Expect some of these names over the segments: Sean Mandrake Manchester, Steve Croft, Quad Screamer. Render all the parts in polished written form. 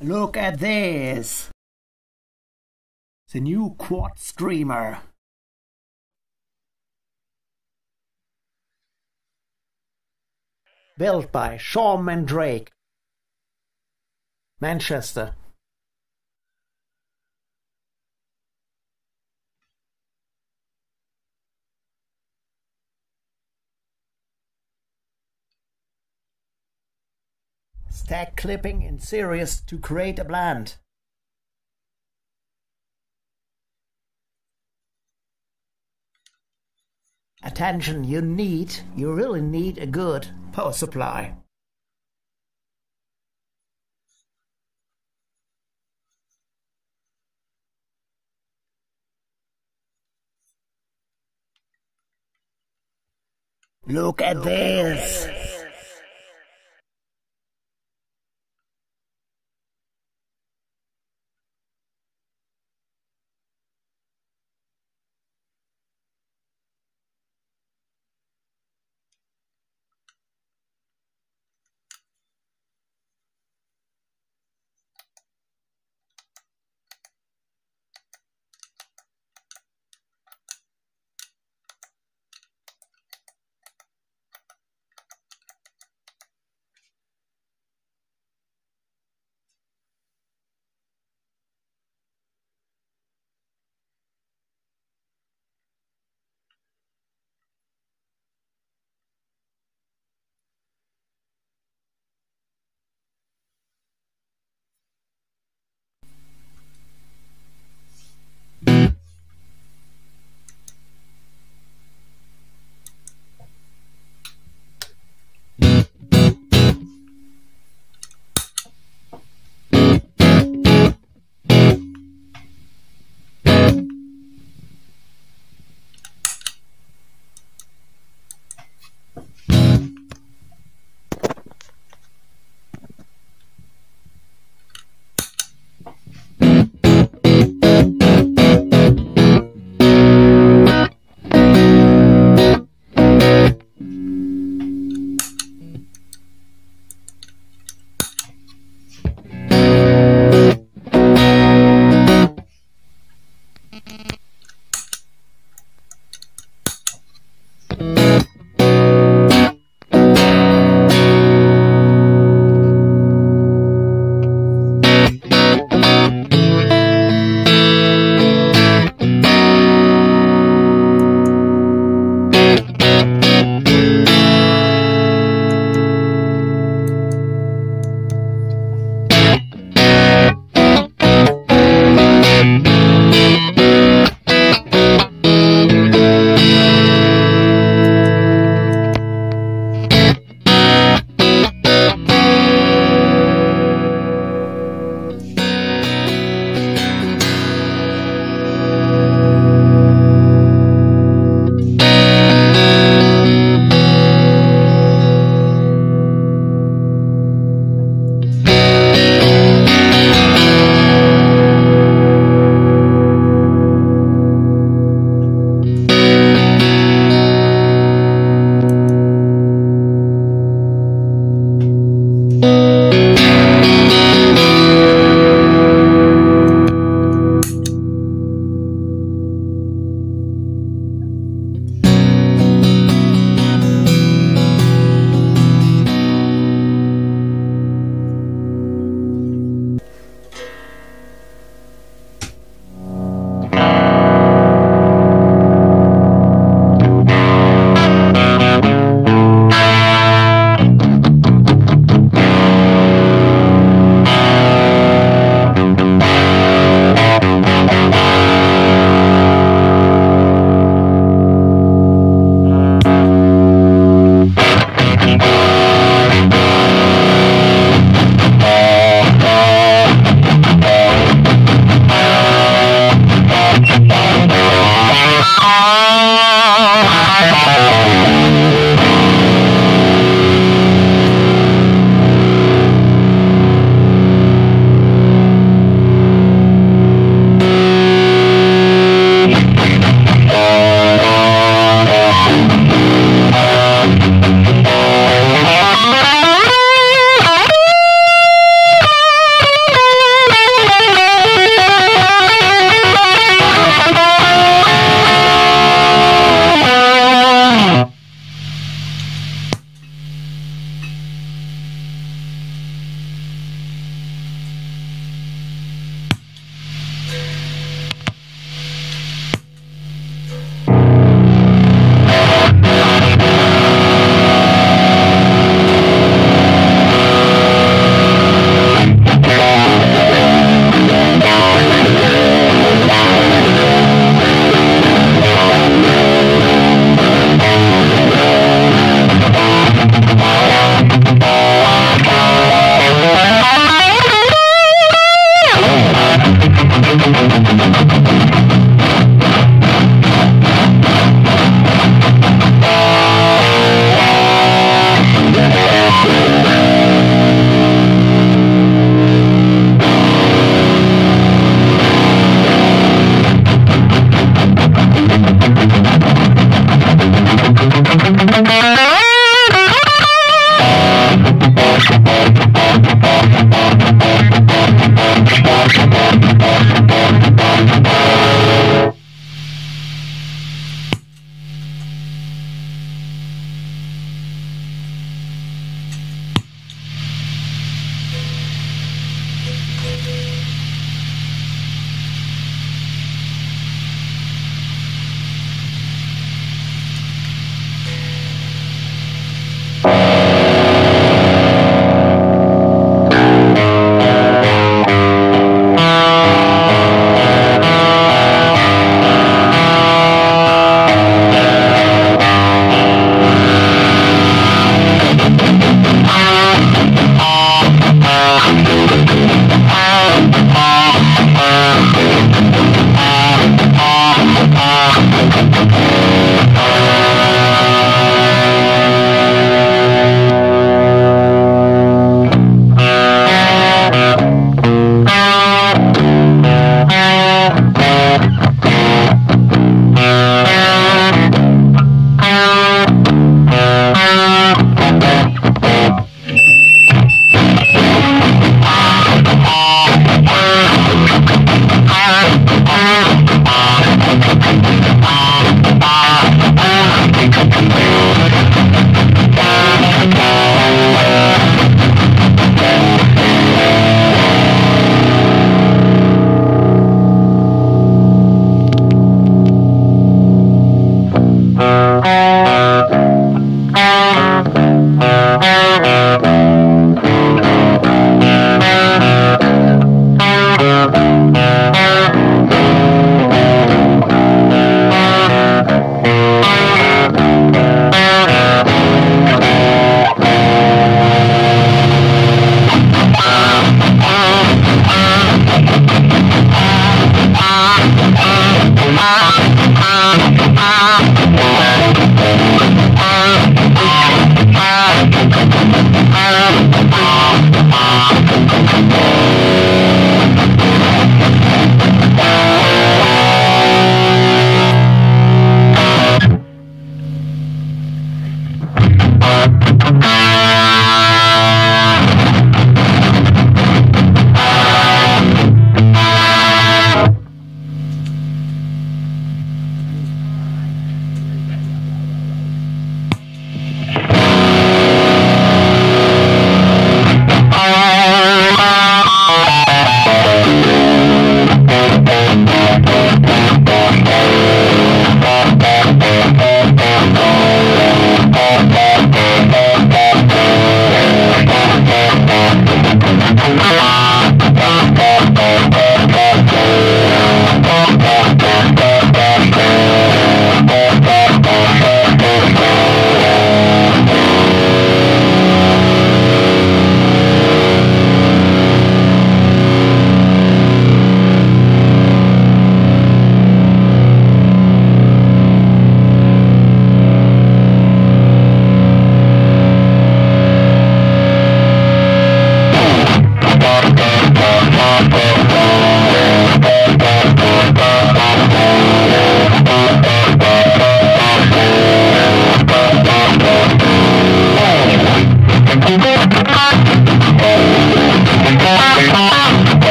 Look at this! The new Quad Screamer. Built by Sean Mandrake Manchester. Stack clipping in series to create a blend. Attention, you really need a good power supply. Look at this!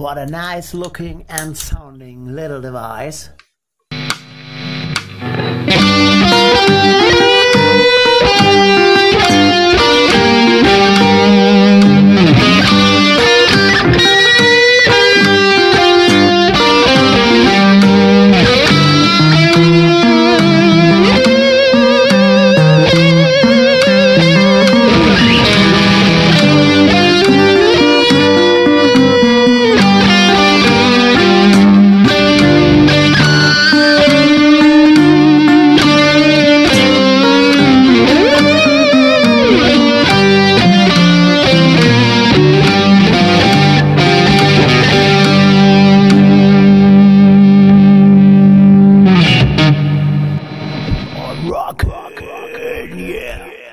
What a nice looking and sounding little device. Rock, rock, rock, yeah.